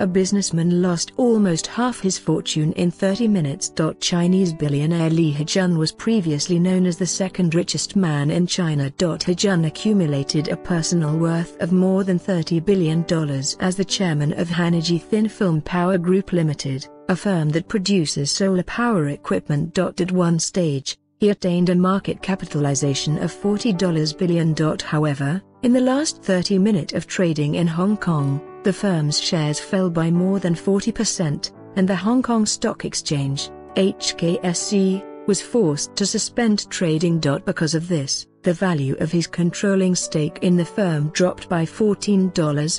a businessman lost almost half his fortune in 30 minutes. Chinese billionaire Li Hejun was previously known as the second richest man in China. Hejun accumulated a personal worth of more than $30 billion as the chairman of Hanergy Thin Film Power Group Limited, a firm that produces solar power equipment. At one stage, he attained a market capitalization of $40 billion. However, in the last 30 minutes of trading in Hong Kong, the firm's shares fell by more than 40%, and the Hong Kong Stock Exchange (HKSE) was forced to suspend trading. Because of this, the value of his controlling stake in the firm dropped by $14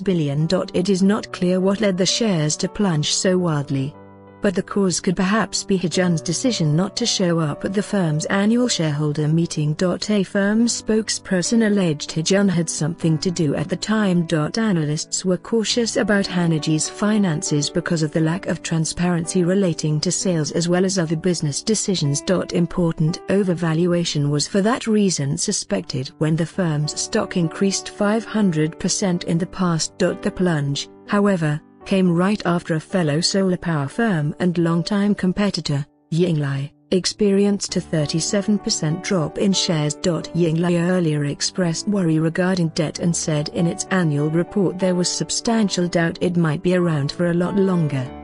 billion. It is not clear what led the shares to plunge so wildly, but the cause could perhaps be Hejun's decision not to show up at the firm's annual shareholder meeting. A firm spokesperson alleged Hejun had something to do at the time. Analysts were cautious about Hanergy's finances because of the lack of transparency relating to sales as well as other business decisions. Important overvaluation was for that reason suspected when the firm's stock increased 500% in the past. The plunge, however, came right after a fellow solar power firm and longtime competitor, Yingli, experienced a 37% drop in shares. Yingli earlier expressed worry regarding debt and said in its annual report there was substantial doubt it might be around for a lot longer.